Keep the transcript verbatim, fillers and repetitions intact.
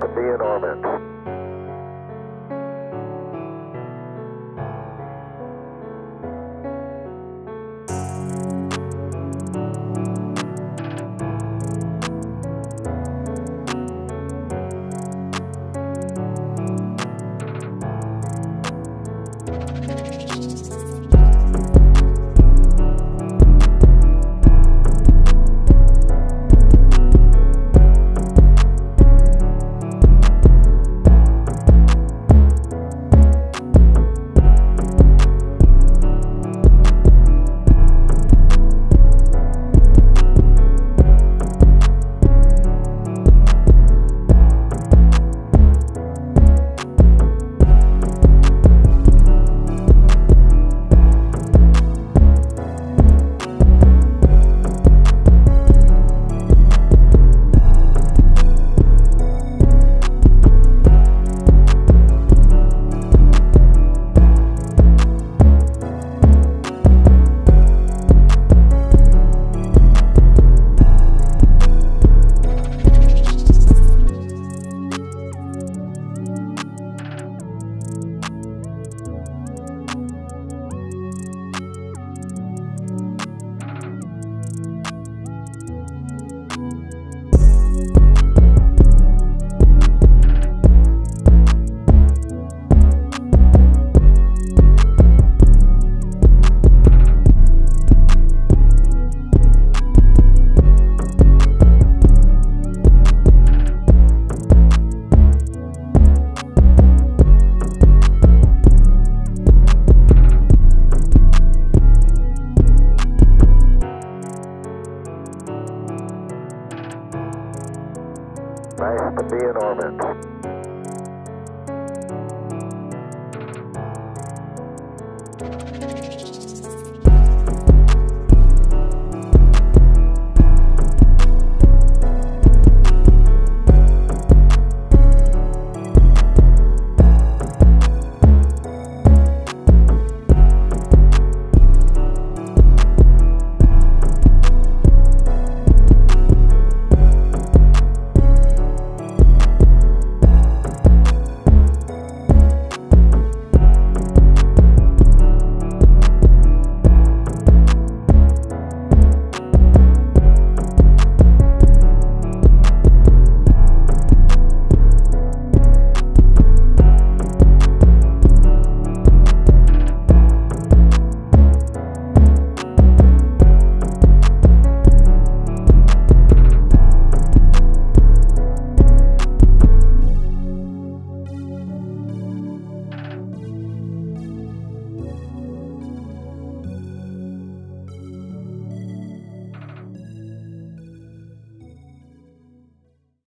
to be in orbit. Nice to be in orbit.